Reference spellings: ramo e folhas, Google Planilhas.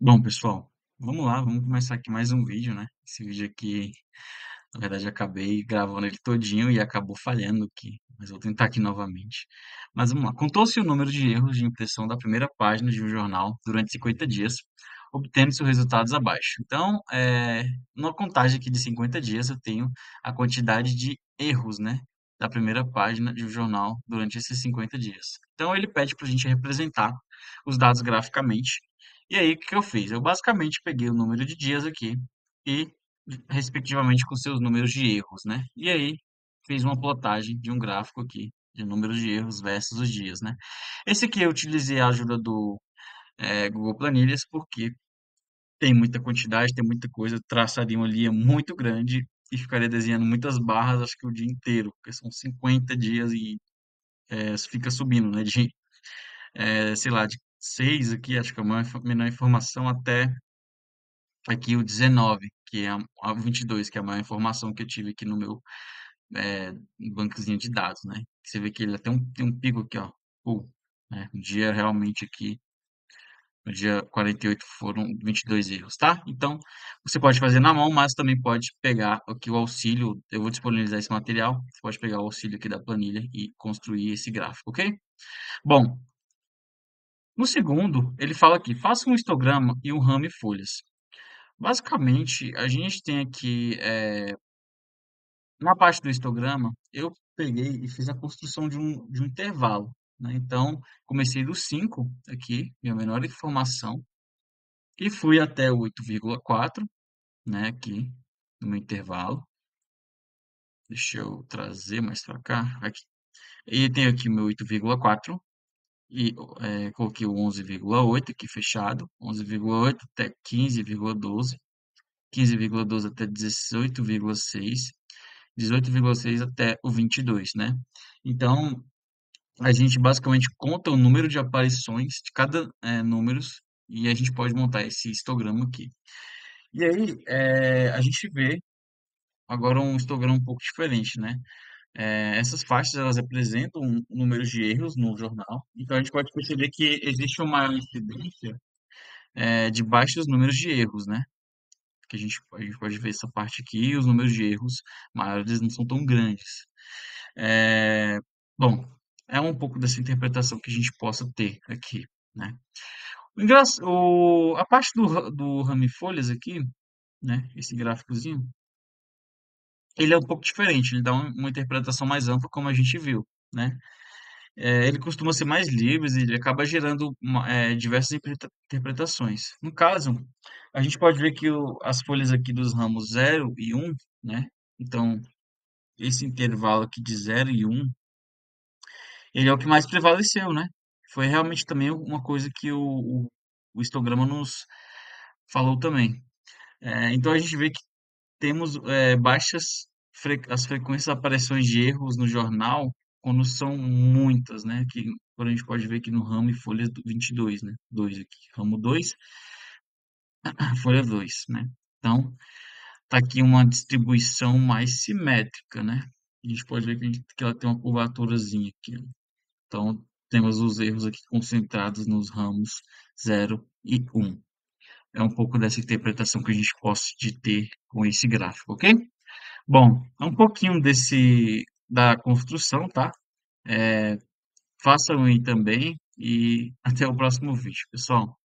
Bom, pessoal, vamos lá, vamos começar aqui mais um vídeo, né? Esse vídeo aqui, na verdade, eu acabei gravando ele todinho e acabou falhando aqui, mas vou tentar aqui novamente. Mas vamos lá. Contou-se o número de erros de impressão da primeira página de um jornal durante 50 dias, obtendo-se os resultados abaixo. Então, numa contagem aqui de 50 dias, eu tenho a quantidade de erros, né? Da primeira página de um jornal durante esses 50 dias. Então, ele pede para a gente representar os dados graficamente. E aí, o que eu fiz? Eu basicamente peguei o número de dias aqui e, respectivamente, com seus números de erros, né? E aí, fiz uma plotagem de um gráfico aqui, de números de erros versus os dias, né? Esse aqui eu utilizei a ajuda do Google Planilhas, porque tem muita quantidade, tem muita coisa, traçaria uma linha muito grande e ficaria desenhando muitas barras, acho que o dia inteiro, porque são 50 dias e fica subindo, né? De, sei lá, de 6 aqui, acho que é uma menor informação, até aqui o 19, que é a 22, que é a maior informação que eu tive aqui no meu bancozinho de dados, né? Você vê que ele até tem um pico aqui, ó, né? Um dia realmente aqui, no dia 48 foram 22 erros, tá? Então, você pode fazer na mão, mas também pode pegar aqui o auxílio, eu vou disponibilizar esse material, você pode pegar o auxílio aqui da planilha e construir esse gráfico, ok? Bom, no segundo, ele fala aqui, faça um histograma e um ramo e folhas. Basicamente, a gente tem aqui, na parte do histograma, eu peguei e fiz a construção de um intervalo, né? Então, comecei do 5 aqui, minha menor informação, e fui até 8,4, né? Aqui, no meu intervalo. Deixa eu trazer mais para cá, aqui. E tenho aqui meu 8,4. E coloquei o 11,8 aqui fechado, 11,8 até 15,12, 15,12 até 18,6, 18,6 até o 22, né? Então, a gente basicamente conta o número de aparições de cada números e a gente pode montar esse histograma aqui. E aí, a gente vê agora um histograma um pouco diferente, né? Essas faixas, elas representam números de erros no jornal, então a gente pode perceber que existe uma incidência de baixos números de erros, né? Que a gente pode ver essa parte aqui, os números de erros maiores não são tão grandes. Bom, é um pouco dessa interpretação que a gente possa ter aqui, né? A parte do ramo e folhas aqui, né? Esse gráficozinho, ele é um pouco diferente, ele dá uma interpretação mais ampla, como a gente viu, né? Ele costuma ser mais livre e ele acaba gerando diversas interpretações. No caso, a gente pode ver que as folhas aqui dos ramos 0 e 1, né? Então, esse intervalo aqui de 0 e 1, ele é o que mais prevaleceu, né? Foi realmente também uma coisa que o histograma nos falou também. Então, a gente vê que temos baixas as frequências de aparições de erros no jornal, quando são muitas, né? Que a gente pode ver que no ramo e folha 22, né? 2 aqui, ramo 2, folha 2, né? Então, tá aqui uma distribuição mais simétrica, né? A gente pode ver que ela tem uma curvaturazinha aqui, né? Então, temos os erros aqui concentrados nos ramos 0 e 1. É um pouco dessa interpretação que a gente possa ter com esse gráfico, ok? Bom, é um pouquinho da construção, tá? Façam aí também e até o próximo vídeo, pessoal.